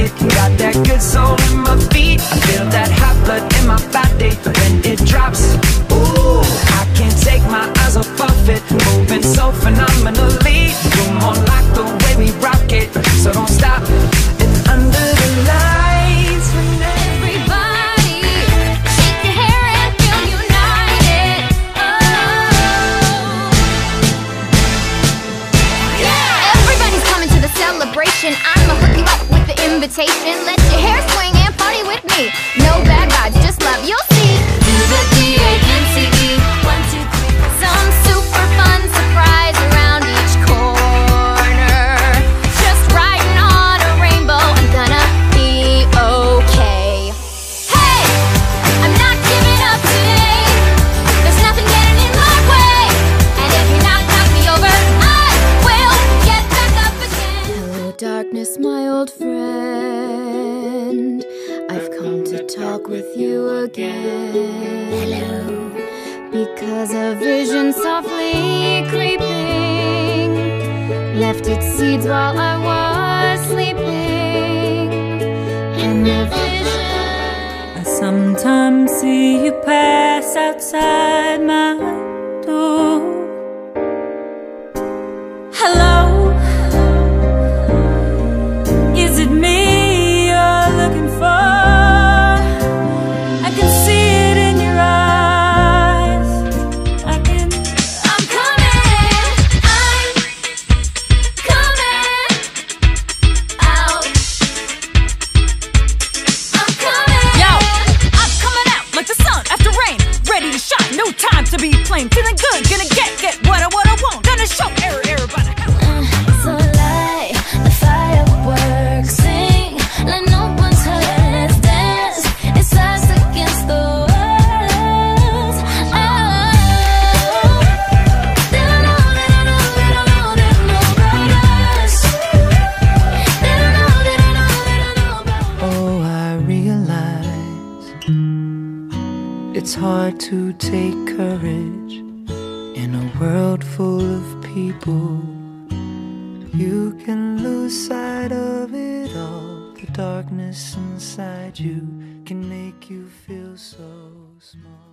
it. Got that good soul in my feet. I feel that hot blood in my body when it drops. Ooh, I can't take my eyes off of it. Moving so phenomenally. You're more like the way we rock it. So don't stop. And under the lights when everybody shake your hair and feel united. Oh, yeah! Everybody's coming to the celebration. I'ma hook you up with the invitation. Let your hair swing and party with me. No bad vibes, just love. You'll see. Do the D-A-N-C-E. 1, 2, 3. Some super fun surprise around each corner. Just riding on a rainbow. I'm gonna be okay. Hey, I'm not giving up today. There's nothing getting in my way. And if you knock me over, I will get back up again. Hello, darkness, my old friend. I've come to talk with you again. Hello. Because a vision softly creeping left its seeds while I was sleeping. In the vision I sometimes see you pass outside my door. Hello, is it me you're looking for? I can see it in your eyes. Feeling good, gonna get what I want. Gonna show everybody. So light the fireworks, sing, let no one's heard. Dance, it's us against the world. Oh, they don't know. Oh, I realize it's hard to take courage in a world full of people. You can lose sight of it all. The darkness inside you can make you feel so small.